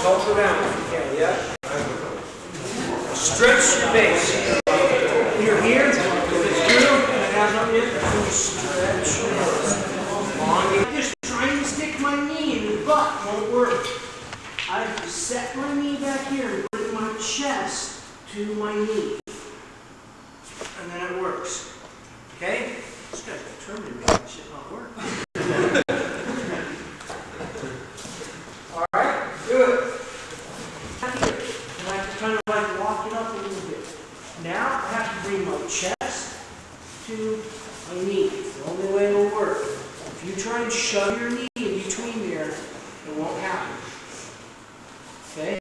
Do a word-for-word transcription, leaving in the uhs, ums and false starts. Sculpt around if you can, yeah? Stretch your base. When you're here, if it's true and it has not yet, stretch your base. I'm just trying to stick my knee in your butt, won't work. I have to set my knee back here and put my chest to my knee. And then it works. Okay? This guy's determined to make this shit not work. Alright, do it. And I have to kind of like lock it up a little bit. Now I have to bring my chest to my knee. It's the only way it'll work. If you try and shove your knee in between there, it won't happen. Okay?